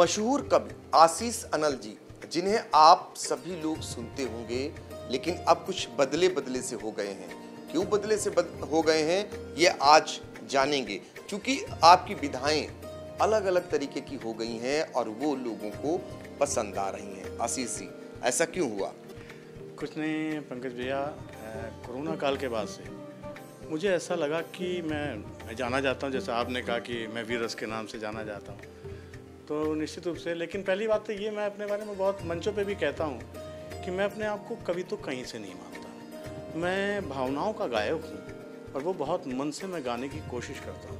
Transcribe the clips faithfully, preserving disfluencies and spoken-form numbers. मशहूर कवि आशीष अनल जी, जिन्हें आप सभी लोग सुनते होंगे, लेकिन अब कुछ बदले बदले से हो गए हैं। क्यों बदले से बद... हो गए हैं ये आज जानेंगे, क्योंकि आपकी विधाएं अलग अलग तरीके की हो गई हैं और वो लोगों को पसंद आ रही हैं। आशीष जी, ऐसा क्यों हुआ? कुछ नहीं पंकज भैया, कोरोना काल के बाद से मुझे ऐसा लगा कि मैं जाना जाता हूँ, जैसे आपने कहा कि मैं वीर रस के नाम से जाना जाता हूँ, तो निश्चित रूप से। लेकिन पहली बात तो ये, मैं अपने बारे में बहुत मंचों पे भी कहता हूँ कि मैं अपने आप को कवि तो कहीं से नहीं मानता। मैं भावनाओं का गायक हूँ और वो बहुत मन से मैं गाने की कोशिश करता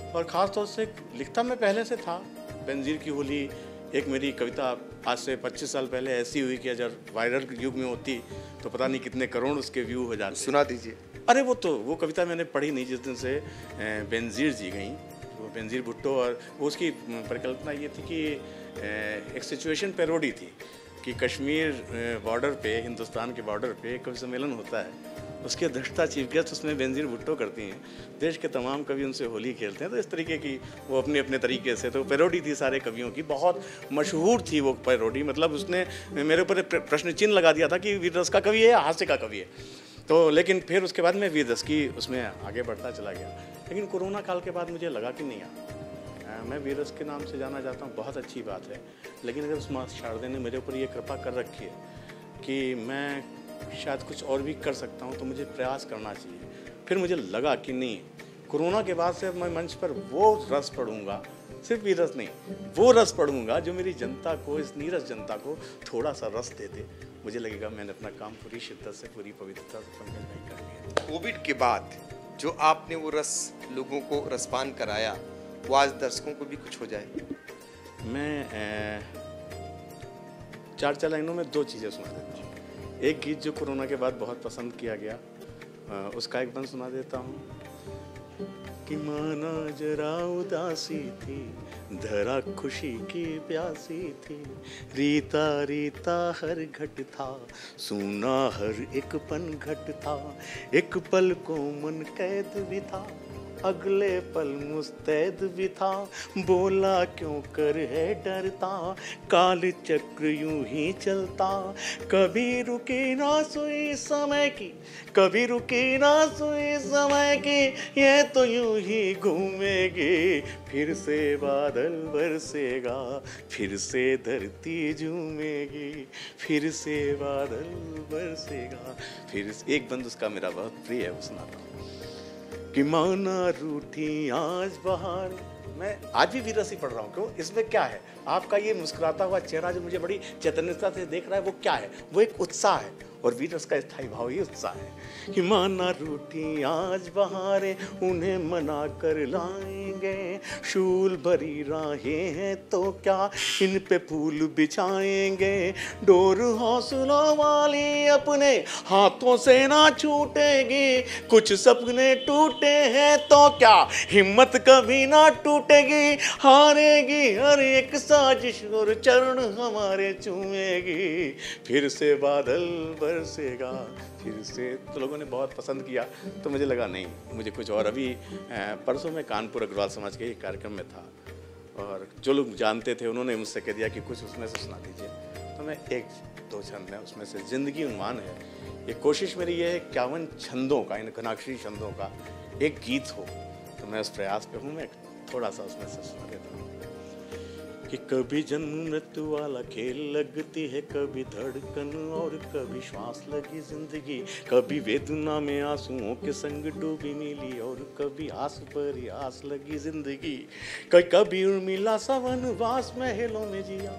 हूँ। और ख़ास तौर से लिखता मैं पहले से था। बेनज़ीर की होली एक मेरी कविता आज से पच्चीस साल पहले ऐसी हुई कि अगर वायरल युग में होती तो पता नहीं कितने करोड़ उसके व्यू हो जाते। सुना दीजिए। अरे वो तो वो कविता मैंने पढ़ी नहीं जिस दिन से बेनज़ीर जी गई, वो बेनज़ीर भुट्टो। और वो उसकी परिकल्पना ये थी कि एक सिचुएशन पैरोडी थी कि कश्मीर बॉर्डर पे, हिंदुस्तान के बॉर्डर पे कवि सम्मेलन होता है, उसके अध्यक्षता चीफ गेस्ट उसमें बेनज़ीर भुट्टो करती हैं, देश के तमाम कवि उनसे होली खेलते हैं। तो इस तरीके की वो अपने अपने तरीके से, तो पैरोडी थी सारे कवियों की, बहुत मशहूर थी वो पैरोडी। मतलब उसने मेरे ऊपर प्रश्न चिन्ह लगा दिया था कि वीर रस का कवि है या हास्य का कवि है। तो लेकिन फिर उसके बाद मैं वीर रस की उसमें आगे बढ़ता चला गया। लेकिन कोरोना काल के बाद मुझे लगा कि नहीं यार, मैं वीर रस के नाम से जाना जाता हूँ, बहुत अच्छी बात है, लेकिन अगर उस माँ शारदा ने मेरे ऊपर ये कृपा कर रखी है कि मैं शायद कुछ और भी कर सकता हूँ, तो मुझे प्रयास करना चाहिए। फिर मुझे लगा कि नहीं, कोरोना के बाद से मैं मंच पर वो रस पढ़ूँगा, सिर्फ वीर रस नहीं, वो रस पढ़ूँगा जो मेरी जनता को, इस नीरस जनता को थोड़ा सा रस दे दे। मुझे लगेगा मैंने अपना काम पूरी शिद्दत से, पूरी पवित्रता से पंकज भाई कर लिया। कोविड के बाद जो आपने वो रस लोगों को रसपान कराया, वो आज दर्शकों को भी कुछ हो जाए। मैं चार चार लाइनों में दो चीज़ें सुना देता हूँ। एक गीत जो कोरोना के बाद बहुत पसंद किया गया, उसका एक बंद सुना देता हूँ कि माना जरा उदासी थी, धरा खुशी की प्यासी थी, रीता रीता हर घट था, सूना हर एक पन घट था, एक पल को मन कैद भी था, अगले पल मुस्तैद भी था, बोला क्यों कर है डरता, काल चक्र यूं ही चलता, कभी रुके ना सोई समय की, कभी रुके ना सोई समय की, ये तो यूं ही घूमेगी, फिर से बादल बरसेगा, फिर से धरती झूमेगी, फिर से बादल बरसेगा, फिर से। एक बंद उसका मेरा बहुत प्रिय है, वो सुनाता हूँ कि माना रूठी आज बहार। मैं आज भी वीर रस ही पढ़ रहा हूँ। क्यों? इसमें क्या है? आपका ये मुस्कुराता हुआ चेहरा जो मुझे बड़ी चैतन्यता से देख रहा है, वो क्या है? वो एक उत्साह है, और वीर रस का स्थायी भाव ही उत्साह है कि माना रूठी आज बहारें, उन्हें मना कर लाएंगे, शूल भरी राहें हैं तो क्या इन पे फूल बिछाएंगे, डोर हौसलों वाली अपने हाथों से ना छूटेगी, कुछ सपने टूटे हैं तो क्या हिम्मत कभी ना टूटेगी, हारेगी हर एक साजिश और चरण हमारे चूमेगी, फिर से बादल बरसेगा, फिर से। तो लोगों ने बहुत पसंद किया, तो मुझे लगा नहीं, मुझे कुछ और। अभी परसों में कानपुर अग्रवाल समाज के एक कार्यक्रम में था, और जो लोग जानते थे उन्होंने मुझसे कह दिया कि कुछ उसमें से सुना दीजिए, तो मैं एक दो छंद में उसमें से ज़िंदगी उन्मान है, ये कोशिश मेरी ये है इक्यावन छंदों का, इन घनाक्षरी छंदों का एक गीत हो, तो मैं उस प्रयास पे हूँ। मैं थोड़ा सा उसमें से सुना देता हूँ कि कभी जन्नत वाला खेल लगती है, कभी धड़कन और कभी श्वास लगी जिंदगी, कभी वेदना में आंसुओं के संग डूबी मिली और कभी आस पर आस लगी जिंदगी, कभी उर्मिला सा वनवास महलों में जिया,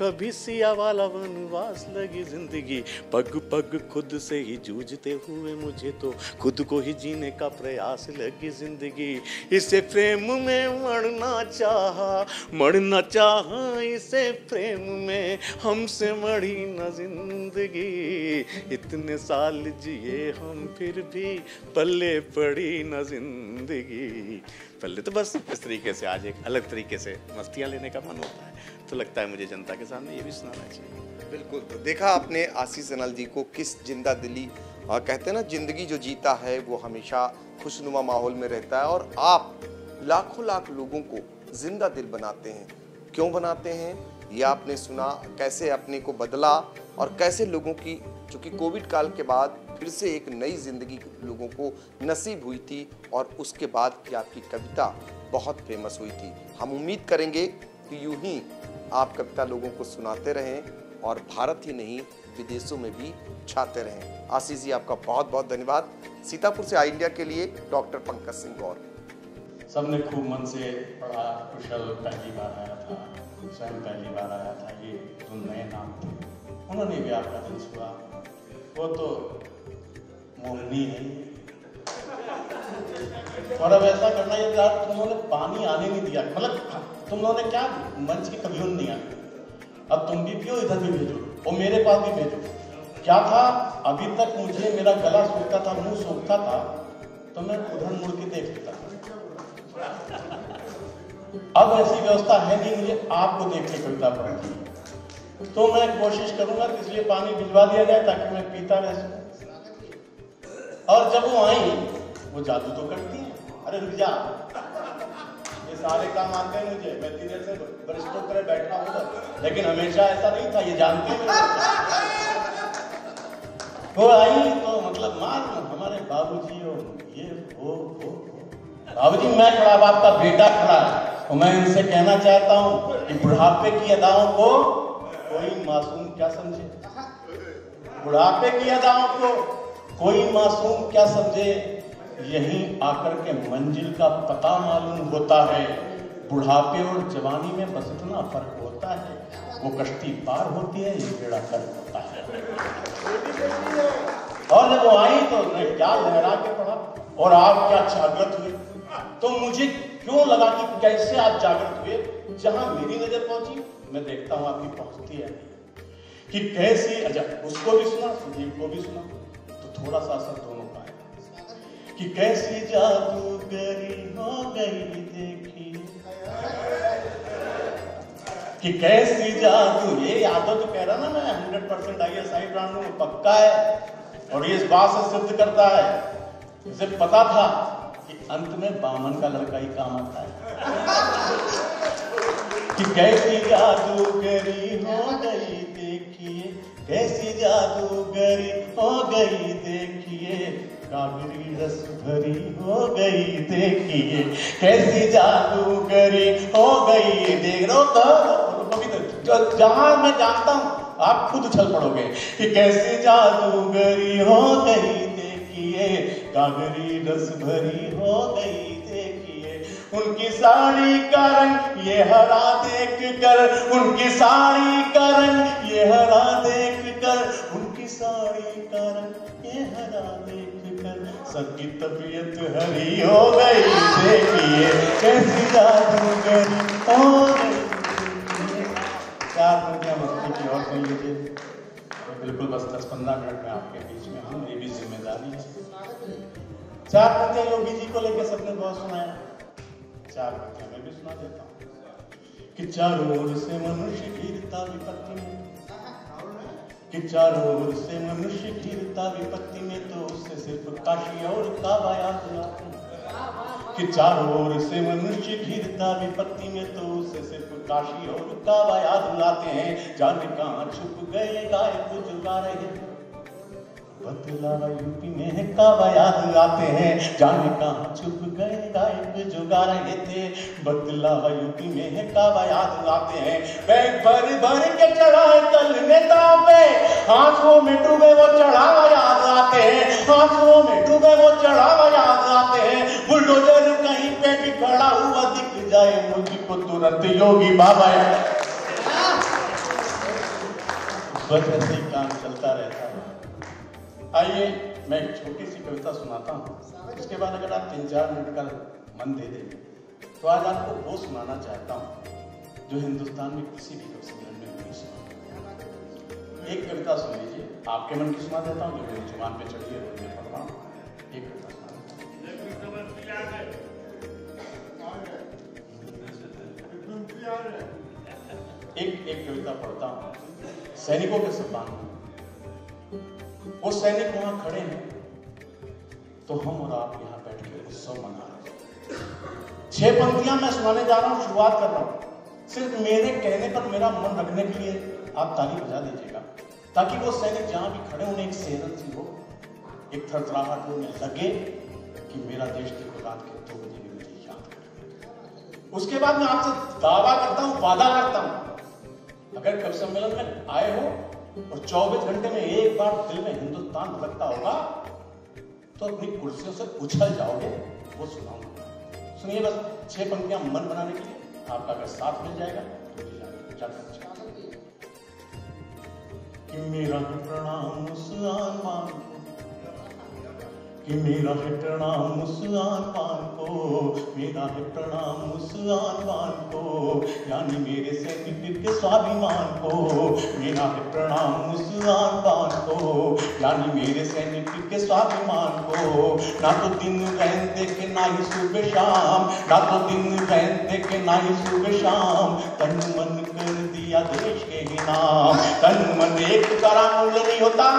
कभी सिया वाला वनवास लगी जिंदगी, पग पग खुद से ही जूझते हुए मुझे तो खुद को ही जीने का प्रयास लगी जिंदगी, इसे प्रेम में मरना चाहा, मरना चाहा इसे प्रेम में, हमसे मरी न जिंदगी, इतने साल जिए हम फिर भी पल्ले पड़ी न जिंदगी, पल्ले। तो बस इस तरीके से आज एक अलग तरीके से मस्तियाँ लेने का मन होता है, तो लगता है मुझे जनता के सामने ये भी सुनाना चाहिए। बिल्कुल। तो देखा आपने आशीष अनल जी को किस जिंदा दिली, और कहते हैं ना, जिंदगी जो जीता है वो हमेशा खुशनुमा माहौल में रहता है, और आप लाखों लाख लोगों को जिंदा दिल बनाते हैं। क्यों बनाते हैं ये आपने सुना, कैसे अपने को बदला और कैसे लोगों की, चूँकि कोविड काल के बाद फिर से एक नई जिंदगी लोगों को नसीब हुई थी और उसके बाद की आपकी कविता बहुत फेमस हुई थी। हम उम्मीद करेंगे कि यूं ही आप कविता लोगों को सुनाते रहें और भारत ही नहीं विदेशों में भी छाते रहें। आशीष जी आपका बहुत बहुत धन्यवाद। सीतापुर से आई इंडिया के लिए डॉक्टर पंकज सिंह गौर। सबने खूब मन से पढ़ा, कुशल पहली बार आया था, स्वयं पहली बार आया था, ये तो नए नाम थे, उन्होंने भी आपका दिल छुआ। वो तो मोहनी है और अब ऐसा करना है कि आप, तुम लोगों ने पानी आने नहीं दिया, मतलब तुम लोगों ने क्या मंच की कभी नहीं आती, अब तुम भी पियो, इधर भी भेजो और मेरे पास भी भेजो। क्या था, अभी तक मुझे मेरा गला सूखता था, मुंह सूखता था, तो मैं उधर मुड़ के देख लेता था। अब ऐसी व्यवस्था है नहीं, मुझे आपको देख के कविता पढ़ेगी, तो मैं कोशिश करूंगा कि इसलिए पानी भिजवा दिया जाए ताकि मैं पीता रह सकूं। और जब वो आई, वो जादू तो करती है, अरे रुक जा, ये सारे काम आते हैं मुझे, मैं धीरे से वरिष्ठों पर बैठा हूँ, लेकिन हमेशा ऐसा नहीं था, ये जानते हैं। वो आई तो मतलब मार, हमारे बाबूजी और ये वो वो बाबूजी, मैं खड़ा, आपका बेटा खड़ा, तो मैं इनसे कहना चाहता हूँ कि बुढ़ापे की अदाओं को कोई मासूम क्या समझे, बुढ़ापे की अदाओं को कोई मासूम क्या समझे, यही आकर के मंजिल का पता मालूम होता है। बुढ़ापे और जवानी में बस इतना फर्क होता है, वो कश्ती पार होती है, ये बेड़ा गर्क होता है। और जब वो आई तो मैं क्या लहरा के पढ़ा और आप क्या जागृत हुए, तो मुझे क्यों लगा कि कैसे आप जागृत हुए, जहां मेरी नजर पहुंची, मैं देखता हूं आपकी पहुंचती है कि कैसी। अजब उसको भी सुना, सुदीप को भी सुना, तो थोड़ा सा असर दोनों का है कि कैसी जादूगरी हो गई देखी, कि कैसी जादू, ये यादों तो कह रहा ना मैं, hundred percent I S I brand में पक्का है और ये इस बात से सिद्ध करता है, इसे पता था कि अंत में बामन का लड़का ही काम आता है। कि कैसी जादूगरी हो गई देखिए, कैसी जादूगरी हो गई देखिए, कावेरी रस भरी हो गई देखिए, कैसी जादूगरी हो गई देख रहे हो। तो जहां मैं जानता हूँ आप खुद उछल पड़ोगे कि कैसी जादूगरी हो गई देखिए, कावेरी रस भरी हो गई देखिए, उनकी साड़ी का रंग ये हरा देख कर, उनकी साड़ी का रंग ये हरा देख कर, उनकी साड़ी का रंग ये हरा देख, सबकी तबीयत हरी हो गई देखिए, कैसी जादूगरी हो गई। चार घंटे मस्ती की और सुन लीजिए, बिल्कुल बस दस पंद्रह मिनट में आपके बीच में हम, ये भी जिम्मेदारी है। चार घंटे योगी जी को लेकर सबने बहुत सुनाया, चार घंटे मैं भी सुना देता हूँ कि चारों ओर से मनुष्य घिरता विपत्ति में, कि चारों ओर से मनुष्य घिरता विपत्ति में, तो उससे सिर्फ काशी और काबा याद दिलाते हैं। कि चारों ओर से मनुष्य घिरता विपत्ति में, तो उससे सिर्फ काशी और काबा याद दिलाते हैं, जाने कहाँ छुप गए गाय को जुगा रहे, बतलावा यूपी में है काबा याद दिलाते हैं, जाने कहाँ छुप गए गाय को जुगा रहे थे, बतलावा यूपी में है काबा याद दिलाते हैं, बैग भर भर के चढ़ा कल नेता पे, आंसुओं में डूबे वो चढ़ावा याद आते हैं, आंसुओं में डूबे वो चढ़ावा याद आते हैं, बुलडोजर कहीं पे भी खड़ा हुआ दिख जाए मुझको तुरंत योगी बाबा। बस ऐसे ही काम चलता रहता है। आइए मैं एक छोटी सी कविता सुनाता हूँ, उसके बाद अगर आप तीन चार मिनट का मन दे दें तो आज आपको वो सुनाना चाहता हूँ जो हिंदुस्तान में किसी भी कविता में नहीं सुना। एक कविता सुन लीजिए, आपके मन की सुना देता हूँ, जो मेरी जुबान पे चढ़ी है मैं पढ़ रहा हूँ। एक कविता सुना, एक एक कविता पढ़ता हूँ। सैनिकों के सम्मान, वो सैनिक वहां खड़े हैं तो हम और आप यहाँ बैठ के उत्सव मना रहे हैं। छह पंक्तियां मैं सुनाने जा रहा हूँ, शुरुआत कर रहा हूँ, सिर्फ मेरे कहने पर मेरा मन रखने के लिए आप ताली बजा दीजिएगा, ताकि वो सैनिक जहाँ भी खड़े होने एक सेहन सी हो, एक थरथराहट हो, उन्हें लगे कि मेरा देश की औलाद के दो बजे भी मुझे याद कर। उसके बाद मैं आपसे दावा करता हूँ, वादा करता हूँ, अगर कवि सम्मेलन में आए हो और चौबीस घंटे में एक बार दिल में हिंदुस्तान भटकता होगा तो अपनी कुर्सियों से उछल जाओगे, वो सुनाऊंगा। सुनिए बस छह पंक्तियां मन बनाने के लिए, आपका अगर साथ मिल जाएगा तो कि मेरा है प्रणाम मुसलमान कि मेरा है प्रणाम मुसलमान को, मेरा है प्रणाम मुसलमान को, यानी मेरे सैनिक के स्वाभिमान को, मेरा है प्रणाम मुसलमान को, यानी मेरे सैनिक के स्वाभिमान को। ना तो दिन बहन देखे ना ही सुबह शाम, ना तो दिन बहन देखे ना ही सुबह शाम, तन मन कर दिया देश के ही नाम। तन मन एक तारा मूल्य नहीं होता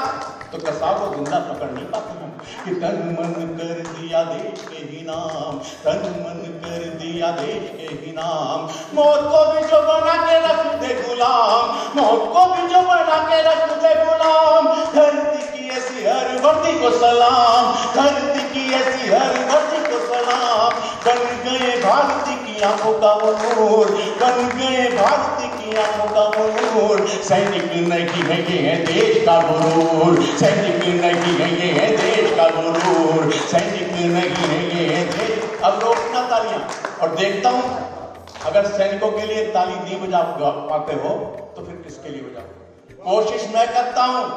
तो कसाब को जिंदा पकड़ नहीं पाते हैं कि तन मन कर दिया देश के ही नाम, तन मन कर दिया देश के ही नाम। मौत को भी जो बना के रख दे गुलाम, मौत को भी जो बना के रख दे गुलाम, धरती की ऐसी हर वर्दी को सलाम, धरती की ऐसी हर वर्दी को सलाम। बन गए भारती की आंखों का वो नूर, बन गए भारती की आंखों का वो नूर, सैनिक नहीं है ये है देश का गुरूर, सैनिक नहीं है ये है देश का गुरूर, सैनिक नहीं है ये है देश। अब रोकना तालियां, और देखता हूँ अगर सैनिकों के लिए ताली नहीं बजा पाते हो तो फिर किसके लिए बजाओ। कोशिश मैं करता हूँ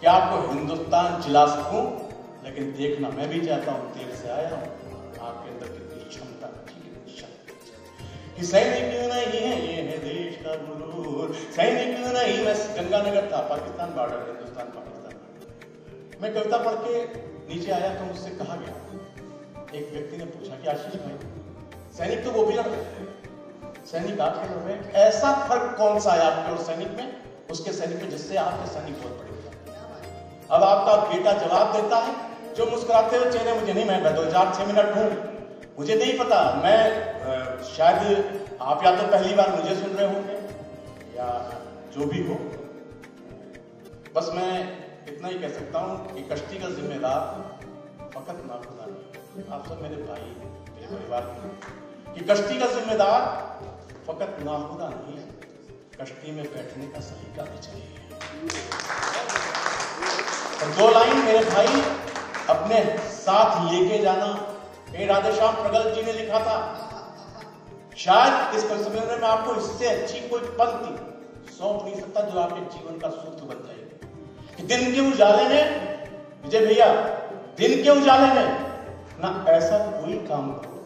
कि आपको हिंदुस्तान जिला सकूं, लेकिन देखना मैं भी चाहता हूं, देर से आया हूं, आपके अंदर कितनी क्षमता कि सैनिक नहीं है ये है देश का गुरूर, सैनिक नहीं। मैं गंगानगर था, पाकिस्तान बॉर्डर, हिंदुस्तान पाकिस्तान। मैं कविता पढ़ के नीचे आया तो मुझसे कहा गया, एक व्यक्ति ने पूछा कि आशीष भाई सैनिक तो वो भी लड़ रहे, सैनिक आपके लड़ रहे, ऐसा फर्क कौन सा है आपके और सैनिक में, उसके सैनिक में जिससे आपके सैनिक बहुत पड़े। अब आपका बेटा जवाब देता है जो मुस्कुराते हुए चेहरे, मुझे नहीं, मैं दो हज़ार छह मिनट हूँ, मुझे नहीं पता, मैं आ, शायद आप या तो पहली बार मुझे सुन रहे होंगे या जो भी हो। बस मैं इतना ही कह सकता हूँ कि कश्ती का जिम्मेदार फकत ना खुदा, आप सब मेरे भाई मेरे परिवार के, कि कश्ती का जिम्मेदार फकत ना खुदा नहीं है, कश्ती में बैठने का सलीका भी चाहिए। दो लाइन मेरे भाई अपने साथ लेके जाना, ये राधाश्याम प्रगल जी ने लिखा था। शायद इस सम्मेलन में आपको इससे अच्छी कोई पंक्ति सौंप नहीं सकता जो आपके जीवन का सूत्र बन जाएगी कि दिन के उजाले में विजय भैया, दिन के उजाले में ना ऐसा कोई काम करो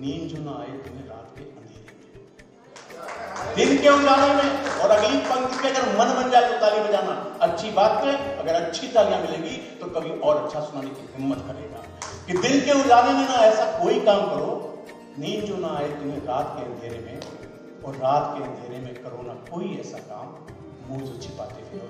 नींद जो ना आए तुम्हें रात के अंधेरे, दिन के उजाले में। और अगली पंक्ति पे अगर मन बन जाए तो ताली बजाना, अच्छी बात पे अगर अच्छी तालियां मिलेगी तो कभी और अच्छा सुनाने की हिम्मत करेगा कि दिल के उजाले में ना ऐसा कोई काम करो नींद जो ना आए तुम्हें रात के अंधेरे में, और रात के अंधेरे में करो ना कोई ऐसा काम मुंह जो छिपाते फिरो।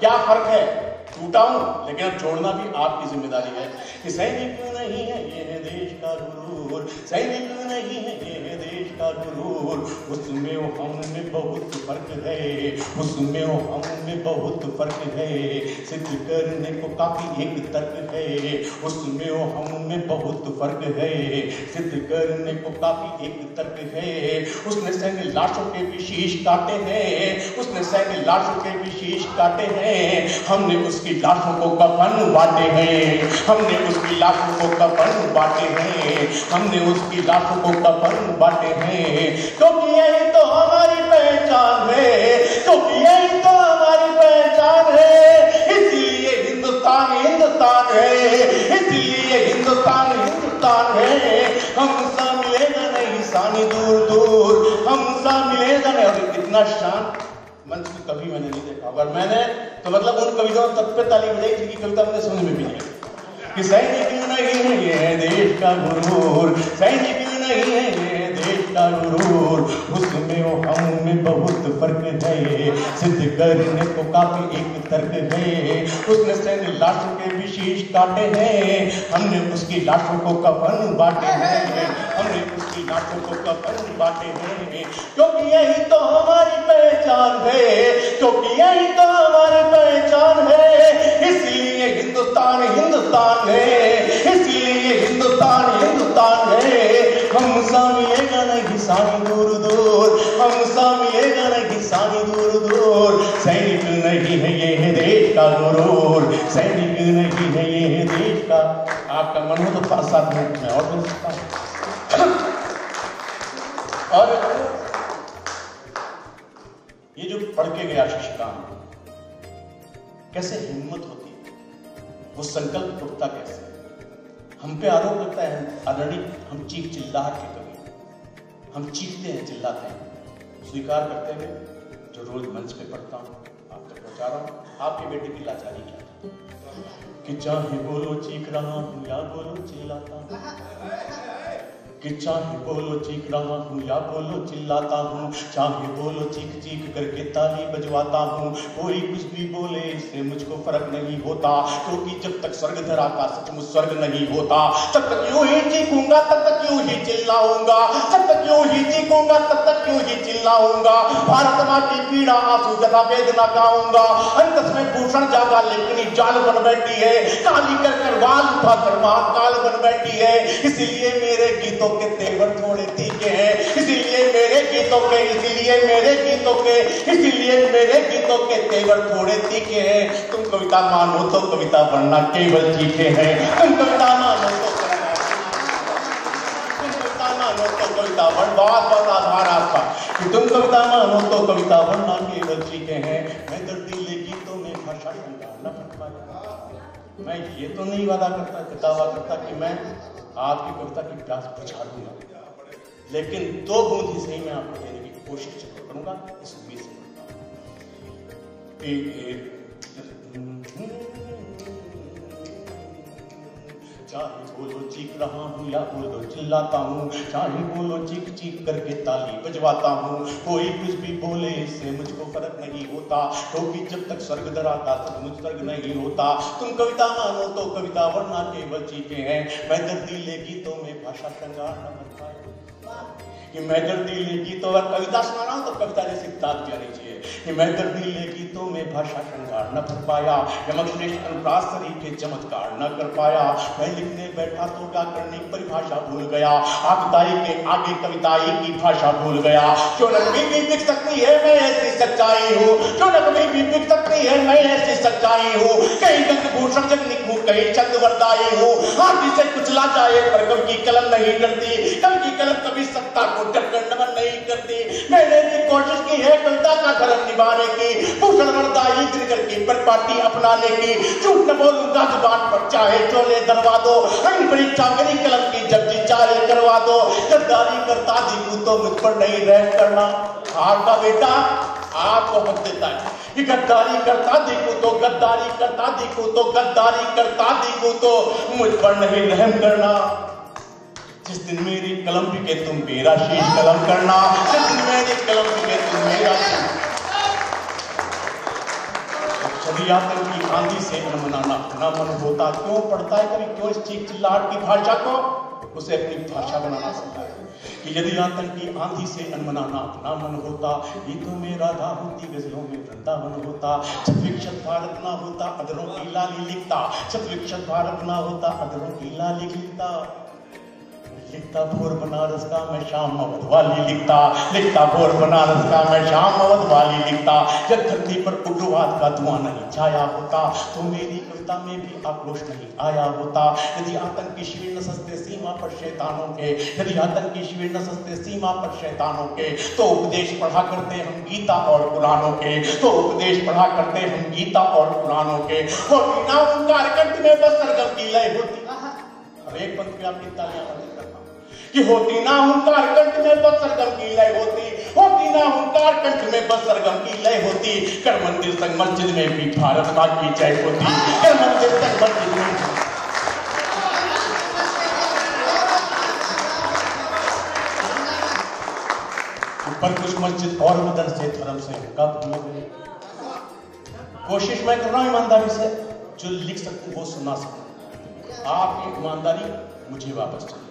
क्या फर्क है, टूटा हूं लेकिन अब छोड़ना भी आपकी जिम्मेदारी है कि सैनिक नहीं है ये है देश का गुरूर, सैनिक नहीं है ये है देश का गुरूर, उसमें वो हम में बहुत फर्क है, उसमें वो हम में बहुत फर्क है, सिद्ध करने को काफी एक तर्क है, उसमें वो हम में बहुत फर्क है, सिद्ध करने को काफी एक तर्क है। उसने सैन्य लाशों के भी शीश काटे हैं, उसने सैन्य लाशों के भी शीश काटे हैं, हमने उसकी लाशों को कफन बांटे हैं, हमने उसकी लाशों को कफन बांटे हैं, हमने उसकी लाशों को कफन बांटे हैं। क्योंकि यही तो हमारी पहचान है, क्योंकि यही तो हमारी पहचान है, इसलिए हिंदुस्तान हिंदुस्तान है, इसलिए हिंदुस्तान हिंदुस्तान है। हमसा मिलेगा नहीं सानी दूर दूर, हमसा मिलेगा नहीं। और कितना शांत मंच में कभी मैंने नहीं देखा, अगर मैंने तो मतलब उन कविताओं तब पे ताली बजाई जिनकी कविता मैंने समझ में भी नहीं। कि सैनिक नहीं है ये देश का गुरूर, सैनिक नहीं है ये देश का गुरूर, उसमें हम में बहुत फर्क है, सिद्ध करने को काफी एक तर्क है। उसने सैन लाशों के विशेष काटे हैं, हमने उसकी लाशों को कफन बांटे हैं, हमने उसकी लाशों को कफन बांटे हैं। क्योंकि यही तो हमारी पहचान है, क्योंकि यही तो हमारी पहचान है, इसलिए हिंदुस्तान हिंदुस्तान है, इसलिए हिंदुस्तान हिंदुस्तान है। हम सामिए गाना घिसानी दूर दूर, हम सामिए गाना घिसानी दूर दूर। सैनिक नहीं है ये देश का गुरूर, सैनिक नहीं है ये देश का। आपका मन हो तो पाँच सात मिनट में और बोल सकता हूँ। और ये जो पढ़ के गया आशीष का, कैसे हिम्मत होती है, वो संकल्प टूटता कैसे। हम पे आरोप लगता है ऑलरेडी हम चीख चिल्लाहट के कवि, हम चीखते हैं चिल्लाते हैं। स्वीकार करते हुए जो रोज मंच पे पढ़ता हूँ, आप तक पहुँचा रहा हूँ, आपके बेटे की लाचारी क्या कि चाहे बोलो चीख रहा हूँ या बोलो चिल्लाता हूँ, कि चाहे बोलो चीख रहा हूँ या बोलो चिल्लाता हूँ, चाहे बोलो चीख चीख करके ताली बजवाता हूँ। कोई कुछ भी बोले इससे मुझको फर्क नहीं होता, क्योंकि जब तक स्वर्ग धरा का सचमुच स्वर्ग नहीं होता, तब तक यूं ही चीखूंगा, तब तक यूं ही चिल्लाऊंगा, तब तक यूं ही चीखूंगा, तब तक यूं ही चिल्लाऊंगा। भारत माँ की पीड़ा आंसू तथा वेदना गाऊंगा, अंतस में भूषण जागा लेकिन जाल बन बैठी है, काली कर कर वाल उठा कर महाकाल बन बैठी है। इसीलिए मेरे गीतों के तेवर थोड़े तीखे हैं, इसीलिए मेरे गीतों के इसीलिए मेरे गीतों के इसीलिए मेरे गीतों के तेवर थोड़े तीखे हैं। तुम कविता मानो तो कविता बनना केवल तीखे हैं, तुम कविता मानो तो तुम कविता मानो तो कविता बन बहुत बहुत आधार आपका कि तुम कविता मानो तो कविता बनना केवल तीखे हैं। मैं दर्दीले गीतों में भाषा संभालना पड़ता है, मैं ये तो नहीं वादा करता दावा करता कि मैं आपकी कविता की प्यास बुझा दूंगा, लेकिन दो बूंद ही सही मैं आपको देने की कोशिश जरूर करूंगा, इस उम्मीद से करता हूँ। चाहे बोलो चीख रहा हूँ या बोलो चिल्लाता हूँ, चाहे बोलो चीख चीख करके ताली बजवाता हूँ। कोई कुछ भी बोले इससे मुझको फर्क नहीं होता, क्योंकि तो जब तक स्वर्ग धरा का मुझ स्वर्ग नहीं होता। तुम कविता मानो तो कविता वरना केवल चीखे हैं। मैं दर्दीले गीतों में भाषा श्रृंगार न कर पाए कि मैं दर्दीले गीतों पर कविता सुना रहा हूँ तो कविता जैसी ताकत जानी चाहिए कि मैं दर्दीले गीतों में भाषा श्रृंगार न कर पाया, यमक श्रेष्ठ अनुप्रास शरीर के चमत्कार न कर पाया। मैं लिखने बैठा तो व्याकरणिक परिभाषा भूल गया, आपदाई के आगे कविताई की भाषा भूल गया। क्यों न कभी भी बिक सकती है मैं ऐसी सच्चाई हूँ, क्यों न कभी भी बिक सकती है मैं ऐसी सच्चाई हूँ। कहीं गंगभूषण जगनिक हूँ, कहीं चंद्रवरदाई हूँ, हाथी से कुचला जाए पर कवि की कलम नहीं डरती, कवि की कलम कभी सत्ता को डटकर नमन नहीं करती। मैंने भी कोशिश की है कविता का धर्म निभाने की, भूषण वरदाई गिरकर की परिपाटी अपनाने की। झूठ न बोलूंगा जुबान पर चाहे चोले दरवा दो, रंग परीक्षा मेरी कलम की जब जी चाहे करवा दो। गद्दारी करता जीवू तो मुझ पर नहीं रहम करना, आपका बेटा आपको हक देता है कि गद्दारी करता देखो तो गद्दारी करता देखो तो गद्दारी करता देखो तो मुझ पर नहीं रहम करना। जिस दिन मेरी कलम बिके तुम मेरा शीश कलम करना, जिस दिन मेरी कलम बिके तुम मेरा छदियातन की आंधी से न मनाना न मन होता। क्यों पढ़ता है कभी, क्यों इस चीख चिल्लाहट की भाषा को उसे अपनी भाषा बनाना सकता है कि यदि आतंक की आंधी से अनमनाना ना मन होता। ये तो में राधा होती गजलों में वृंदावन होता, छद्विक्षत भारत ना होता अधरों की लाली लिखता, छद्विक्षत भारत ना होता अधरों की लाली लिखता। लिखता भोर बनारस का मैं शाम मवधवाली लिखता, लिखता भोर बनारस का मैं शाम मवधवाली लिखता। जब धरती पर उग्रवाद का धुआं नहीं छाया होता तो मेरी कविता में भी आक्रोश नहीं आया होता। यदि आतंकी शिविर न सस्ते सीमा पर शैतानों के, यदि आतंकी शिविर न सस्ते सीमा पर शैतानों के, तो उपदेश पढ़ा करते हम गीता और पुराणों के, तो उपदेश पढ़ा करते हम गीता और पुराणों के। और बिना ओंकार कंठ में बस सरगम की लय होती, और एक पंक्ति में आपकी तालियां बंद करना कि होती ना ओंकार कंठ में बस सरगम की लय होती, होती ना ओंकार कंठ में बस सरगम की लय होती। कर मंदिर संग मस्जिद में भी भारत माँ की जय होती, कर मंदिर संग मस्जिद में पर कुछ मस्जिद और मदरसे धर्म से कब हुए। कोशिश मैं कर रहा हूँ ईमानदारी से जो लिख सकते वो सुना सकते। आपकी ईमानदारी मुझे वापस चाहिए।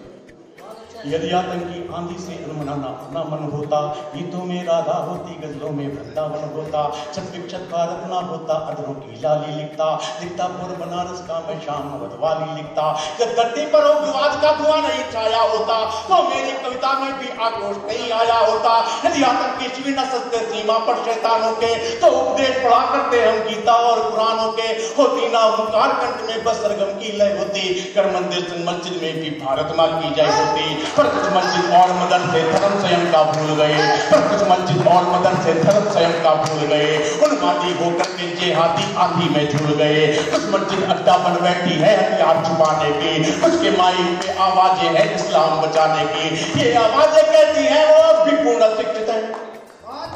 यदि आतंकी आंधी से अनमनाना अपना मन होता, गीतों में राधा होती, गजलों में वृंदावन होता, छत विक्षत भारत ना होता, अदरों की लाली लिखता लिखता पुर बनारस का मैं शाम बदवाली लिखता। जब धरती पर हो विवाद का धुआं नहीं छाया होता, तो मेरी कविता में भी आक्रोश नहीं आया होता। यदि आतंकी शिविर न सस्ते सीमा पर शैतानों के, तो उपदेश पढ़ा करते हम गीता और कुरानों के। होती ना ओंकार कंठ में बस सरगम की लय होती, कर मंदिर मस्जिद में भी भारत मां की जय होती। पर कुछ मस्जिद और मदरसे धर्म स्वयं का भूल गए, पर कुछ मस्जिद और मदरसे धर्म स्वयं का भूल गए। उन मादी होकर के जे हाथी आंधी में झूल गए, कुछ मस्जिद अड्डा बन बैठी है हथियार छुपाने की, उसके माई पे आवाजें हैं इस्लाम बचाने की। ये आवाजें कहती है वो भी पूर्ण शिक्षित है।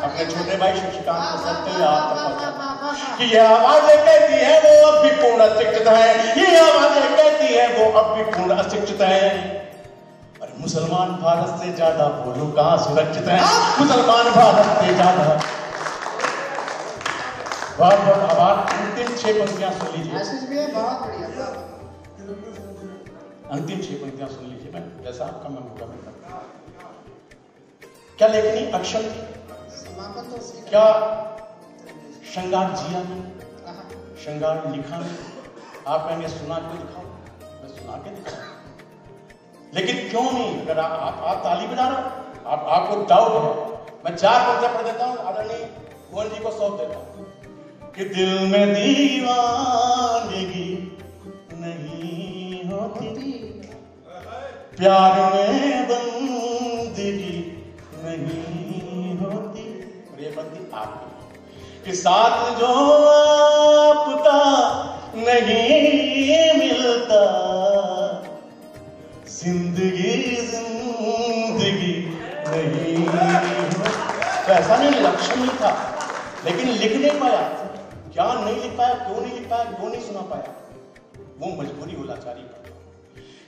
अपने छोटे भाई शिक्षिकांत को सत्य याद रखा कि ये आवाजें कहती है वो अब भी पूर्ण अशिक्षित है, ये आवाजें कहती है वो अब भी पूर्ण अशिक्षित है। अरे मुसलमान भारत से ज्यादा बोलो कहाँ सुरक्षित है। मुसलमान भारत से ज्यादा बहुत बहुत आभार। अंतिम छह पंक्तियां सुन लीजिए, अंतिम छह पंक्तियां सुन लीजिए। मैं जैसा आपका मन होगा। क्या लेखनी अक्षम थी, क्या श्रृंगार जिया में, श्रृंगार लिखा में। आप मैंने सुना के दिखाओ, मैं सुना के दिखाऊं, लेकिन क्यों नहीं। अगर आप ताली बजा रहे हो, आपको डाउट है, मैं चार पंक्तियां पढ़ देता हूँ, आदरणीय गोविंद जी को सौंप देता हूँ कि दिल में दीवानगी नहीं होती, प्यार में बंदगी नहीं। आपके साथ जो आपका नहीं मिलता, जिंदगी जिंदगी नहीं। तो ऐसा नहीं लक्ष्य नहीं था, लेकिन लिख नहीं पाया। क्या नहीं लिख पाया, क्यों नहीं लिख पाया, क्यों नहीं सुना पाया, वो मजबूरी हो लाचारी पर।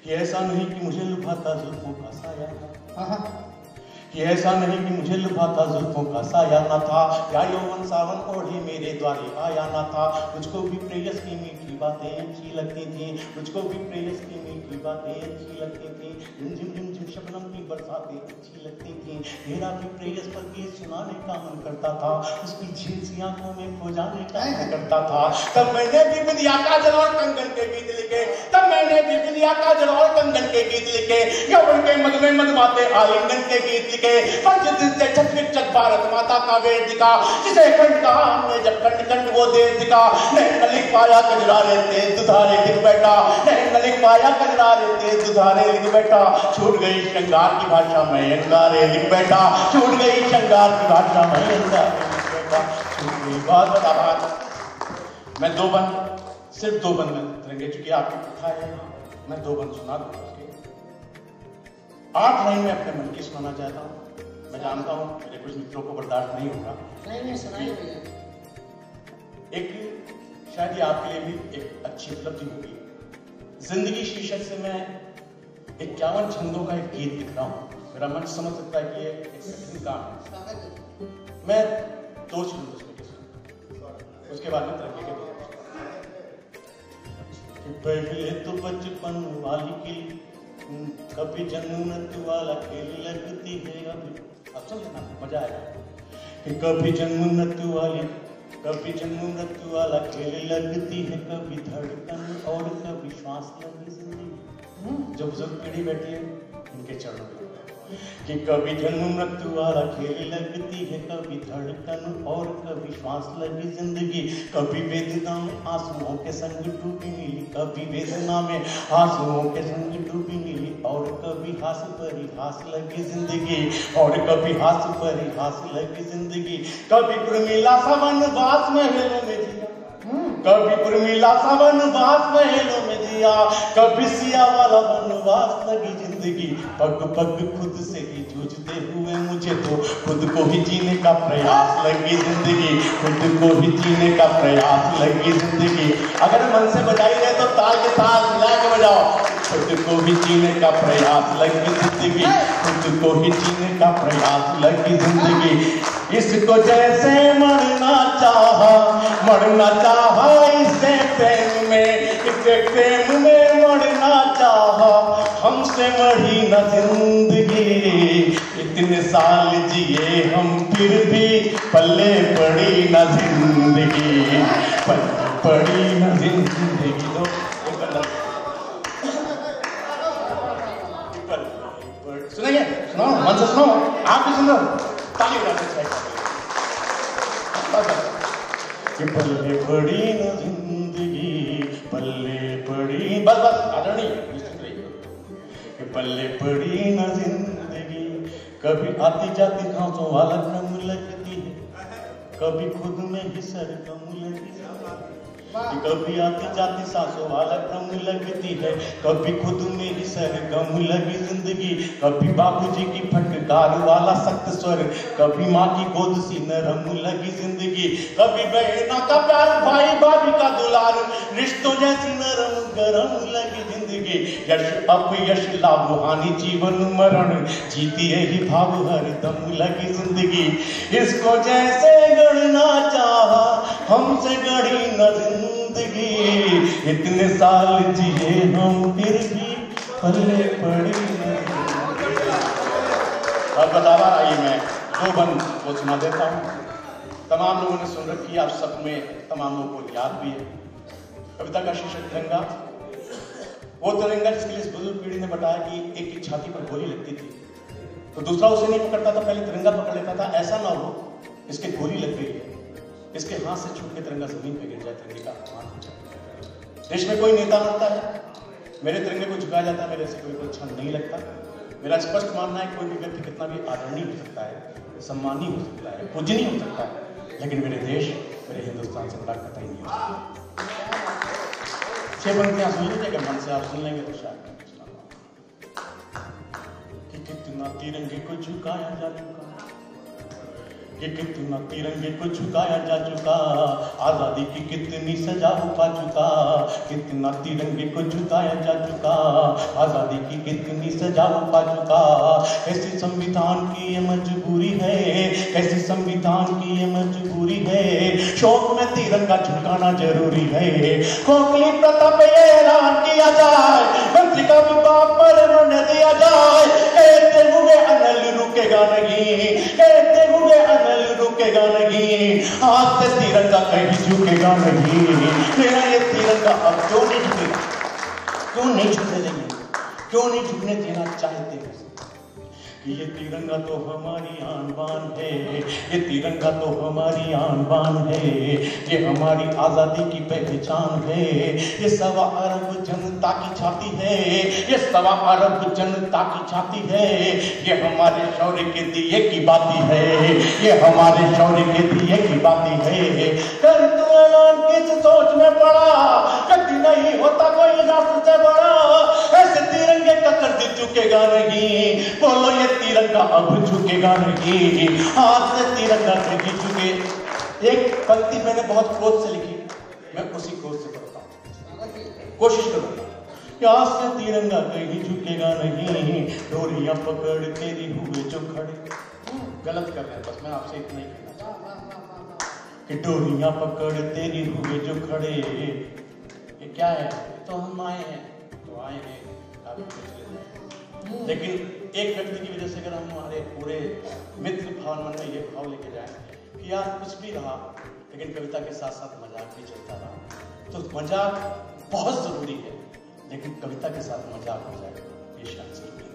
कि ऐसा नहीं कि मुझे लुभाता जुल्फों का साया, कि ऐसा नहीं कि मुझे लुभाता जुल्फों का साया ना था, या यौवन सावन ओढ़े मेरे द्वारे आया ना था। मुझको भी प्रेयस की मीठी बातें अच्छी लगती थी, मुझको भी प्रेयस की मीठी बातें अच्छी लगती थी, झिमझिम झिमझिम शबनम की बरसातें अच्छी लगती थी। मेरा भी प्रेयस पर गीत सुनाने का मन करता था, उसकी झीलसी आंखों में खो जाने का मन करता था। तब मैंने भी विद्या का जल और कंगन के गीत लिखे, तब मैंने भी विद्या का जल और कंगन के गीत लिखे, यौवन के मग में मधुमाते आलिंगन के गीत के। पर जिस से छत भारत माता का वेद दिखा, जिसे कंठ कान में जब कंठ कंठ वो देश दिखा। नहीं नलिख पाया कजरारे तेज दुधारे लिख बैठा, नहीं नलिख पाया कजरारे तेज दुधारे लिख बैठा। छूट गई श्रृंगार की भाषा में अंगारे लिख बैठा, छूट गई श्रृंगार की भाषा में अंगारे लिख बैठा। छूट गई बात बताबात। मैं दो बन, सिर्फ दो बन में उतरेंगे चूंकि आपकी कथा है, मैं दो बन सुना दूंगा। आठ लाइन में अपने मन की सुनाना चाहता हूँ। मैं जानता हूँ मेरे कुछ मित्रों को बर्दाश्त नहीं होगा। नहीं नहीं सुनाइए भैया। एक शायद ये आपके लिए भी एक अच्छी उपलब्धि होगी। जिंदगी शीर्षक से मैं इक्यावन छंदों का एक गीत लिख रहा हूँ। मेरा मन समझ सकता है कि ये एक कठिन काम है। मैं दो छंद उसमें, उसके बाद में तरक्की के दो। पहले तो बचपन वाली की कभी जन्नत वाला खेल लगती है, अभी अब सुन लेना मजा आएगा। कि कभी जन्नत वाली कभी जन्नत वाला खेल लगती है, कभी धड़कन और कभी श्वास लगी जिंदगी। जो बुजुर्ग पीढ़ी बैठी है उनके चरणों में। कि कभी जन्नत वाला खेल लगती है, कभी धड़कन और कभी श्वास लगी जिंदगी। कभी वेदना में आंसुओं के संग डूबी मिली, कभी वेदना में आंसुओं के संग डूबी मिली, और कभी हास परी हास लगी जिंदगी, और कभी हास परी हास लगी जिंदगी। कभी उर्मिला सावन बात महलों में जिया, कभी उर्मिला सावन बात महलों में जिया, कभी सिया वाला वनवास लगी जिंदगी। पग पग खुद से ही जूझते हुए मुझे तो खुद को ही जीने का प्रयास लगी जिंदगी, खुद को ही जीने का प्रयास लगी जिंदगी। अगर मन से बजाई रहे तो ताल के साथ मिला के बजाओ। को ही जीने का प्रयास लगी जिंदगी, को ही जीने का प्रयास लगी जिंदगी। इसको जैसे मरना चाहा मरना चाहा इससे प्रेम में, प्रेम में मरना चाहा हमसे मरी न जिंदगी। इतने साल जिए हम फिर भी पल्ले पड़ी न जिंदगी, पल्ले पड़ी न जिंदगी। सुनिए सुनो मन से सुनो, आप भी सुनो, ताली बजाते पल्ले पड़ी न जिंदगी, पल्ले पड़ी बस बस आदरणी कि पल्ले पड़ी न जिंदगी। कभी आती जाती खांसों वाला नम लगती है, कभी खुद में ही सरगम लगती है। कभी आती जाती सासों वाला गम लगती है, कभी खुद में ही सर गम लगी जिंदगी। कभी बाबूजी की फटकार वाला सख्त स्वर, कभी माँ की गोद सी नरम लगी जिंदगी। कभी बहना का प्यार, भाई भाभी का दुलार, रिश्तों जैसी नरम गरम लगी जिंदगी। यश अब यश लाभ हानि जीवन मरण, जीती यही भाव हर दम लगी जिंदगी। इसको जैसे गढ़ना चाहा हमसे गढ़ी न जिंदगी। इतने साल जिए हम फिर भी पल्ले पड़ी। अब बतावा आइए मैं दो बन वो सुना देता हूँ, तमाम लोगों ने सुन रखी है, आप सब में तमाम लोगों को याद भी है। कविता का शीर्षक तिरंगा, वो तिरंगा जिसके लिए बुजुर्ग पीढ़ी ने बताया कि एक की छाती पर गोली लगती थी तो दूसरा उसे नहीं पकड़ता था, पहले तिरंगा पकड़ लेता था। ऐसा ना हो इसके गोली लग गई है, इसके हाथ से छूट के तिरंगा जमीन पे गिर जाए, तिरंगे का अपमान हो जाए। देश में कोई नेता होता है, मेरे तिरंगे को झुकाया जाता है, मेरे से कोई को अच्छा नहीं लगता। मेरा स्पष्ट मानना है कोई भी व्यक्ति कितना भी आदरणीय हो सकता है, सम्मानीय हो सकता है, पूजनीय हो सकता है, लेकिन मेरे देश मेरे हिंदुस्तान से बड़ा कतई नहीं हो सकता। छह पंक्तियाँ सुन लीजिएगा मन से, आप सुन लेंगे तो शायद कि कितना तिरंगे को झुकाया जा चुका, कि कितना तिरंगे को झुकाया जा चुका, आजादी की कितनी सजा पा चुका। कितना तिरंगे को झुकाया जा चुका, आजादी की कितनी सजा पा चुका। कैसी संविधान की ये मजबूरी है, कैसी संविधान की ये मजबूरी है, शौक में तिरंगा झुकाना जरूरी है। खोखली प्रथा पे ऐलान किया जाए, मंत्री का भी बाप पर रोने दिया जाए। अनल रुकेगा नहीं, अनल रुकेगा नहीं, हाथ से तिरंगा कहीं झुकेगा नहीं। मेरा ये तिरंगा अब क्यों नहीं झुकेगा, क्यों नहीं झुकने देंगे, क्यों नहीं झुकने देना चाहते हैं। ये तिरंगा तो हमारी आन बान है, ये तिरंगा तो हमारी आन बान है, ये हमारी आज़ादी की पहचान है। ये सवा अरब जनता की छाती है, ये सवा अरब जनता की छाती है, ये हमारे शौर्य के दिए की बाती है, ये हमारे शौर्य के दिए की बाती है। कर तू ऐलान किस सोच में पड़ा, कभी नहीं होता कोई राष्ट्र से बड़ा। ऐसे तिरंगे का कर्ज चुकेगा नहीं, बोलो ये तिरंगा अब झुकेगा नहीं, हाथ से तिरंगा नहीं झुके। एक पंक्ति मैंने बहुत क्रोध से लिखी, मैं उसी क्रोध से पढ़ता हूँ, कोशिश करूंगा। हाथ से तिरंगा कहीं झुकेगा नहीं, डोरियां पकड़ तेरी हुए जो खड़े। गलत कर रहे हैं, बस मैं आपसे इतना ही कहना चाहता हूँ कि डोरियां पकड़ तेरी हुए जो खड़े। ये क्या है, तो हम आए हैं तो आए हैं, लेकिन एक व्यक्ति की वजह से अगर हम हमारे पूरे मित्र भावन मन में ये भाव लेके जाए कि यार कुछ भी रहा लेकिन कविता के साथ साथ मजाक भी चलता रहा, तो मजाक बहुत जरूरी है लेकिन कविता के साथ मजाक हो जाए ये शायद जरूरी नहीं।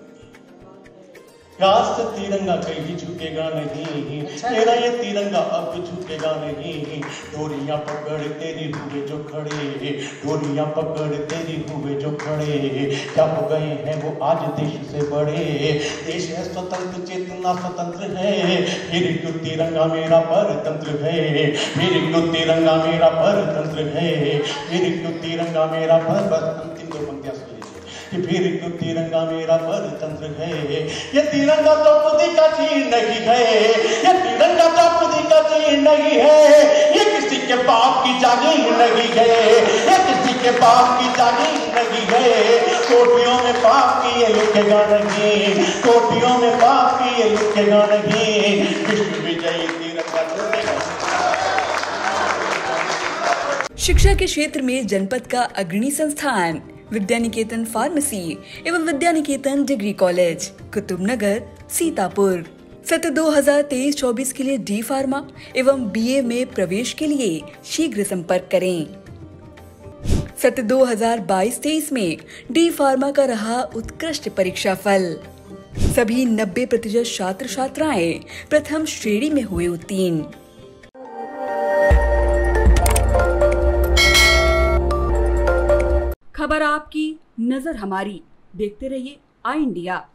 आज से तिरंगा कहीं झुकेगा नहीं, तेरा ये तिरंगा अब झुकेगा नहीं, डोरियां पकड़ तेरी हुए जो खड़े, डोरियां पकड़ तेरी हुए जो खड़े। क्या हो गए हैं वो आज देश से बड़े, देश है स्वतंत्र चेतना स्वतंत्र है, फिर क्यों तिरंगा मेरा परतंत्र है, फिर क्यों तिरंगा मेरा परतंत्र है, फिर क्यों तिरंगा मेरा परतंत्र। फिर क्यों तिरंगा मेरा परतंत्र है, ये तिरंगा तो खुद का चीज नहीं है, ये तिरंगा तो खुद का चीज नहीं है, ये किसी के बाप की जागीर नहीं है, ये किसी के बाप की जागीर नहीं है। ये लिखे गाने की, कोटियों में बाप की ये लिखे गाने की, विश्व विजयी तीरंगा। शिक्षा के क्षेत्र में जनपद का अग्रणी संस्थान विद्या निकेतन फार्मेसी एवं विद्या निकेतन डिग्री कॉलेज, कुतुब नगर, सीतापुर। सत्र दो हज़ार तेईस चौबीस के लिए डी फार्मा एवं बीए में प्रवेश के लिए शीघ्र संपर्क करें। सत्र दो हज़ार बाईस तेईस में डी फार्मा का रहा उत्कृष्ट परीक्षा फल। सभी नब्बे प्रतिशत छात्र छात्राएं प्रथम श्रेणी में हुए उत्तीर्ण। खबर आपकी, नजर हमारी। देखते रहिए आई इंडिया।